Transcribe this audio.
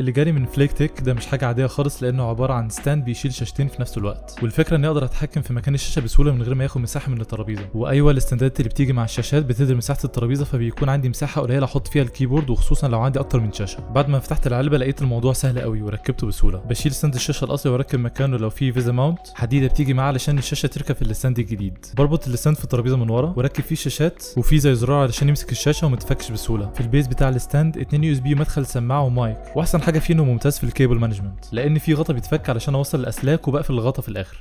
اللي جاري من فليكتك ده مش حاجه عاديه خالص، لانه عباره عن ستاند بيشيل شاشتين في نفس الوقت، والفكره اني اقدر اتحكم في مكان الشاشه بسهوله من غير ما ياخد مساحه من الترابيزه. وايوه الاستندات اللي بتيجي مع الشاشات بتدي مساحه الترابيزه، فبيكون عندي مساحه قليله احط فيها الكيبورد، وخصوصا لو عندي اكتر من شاشه. بعد ما فتحت العلبه لقيت الموضوع سهل قوي وركبته بسهوله. بشيل ستاند الشاشه الاصلي واركب مكانه لو في فيزا ماونت حديده بتيجي معاه علشان الشاشه تركب في الستاند الجديد. بربط الستاند في الترابيزه من ورا واركب فيه الشاشات، وفي زي زرار علشان يمسك الشاشه وما تتفكش بسهوله. في البيس بتاع الستاند 2 USB مدخل سماعه ومايك، واحسن حاجه فيه انه ممتاز في الكيبل مانجمنت لان في غطا بيتفك علشان اوصل الاسلاك، وبقفل الغطا في الاخر.